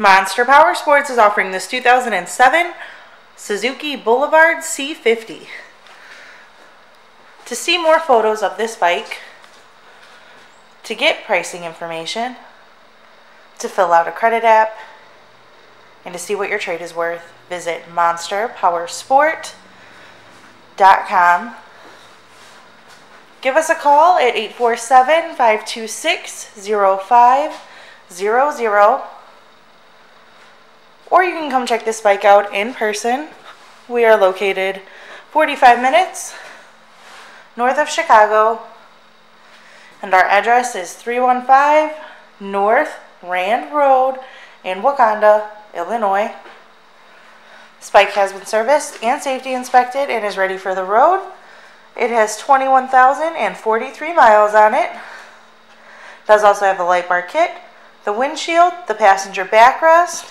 Monster Power Sports is offering this 2007 Suzuki Boulevard C50. To see more photos of this bike, to get pricing information, to fill out a credit app, and to see what your trade is worth, visit monsterpowersport.com. Give us a call at 847-526-0500. Or you can come check this bike out in person. We are located 45 minutes north of Chicago, and our address is 315 North Rand Road in Wakanda, Illinois. This bike has been serviced and safety inspected and is ready for the road. It has 21,043 miles on it. It does also have the light bar kit, the windshield, the passenger backrest,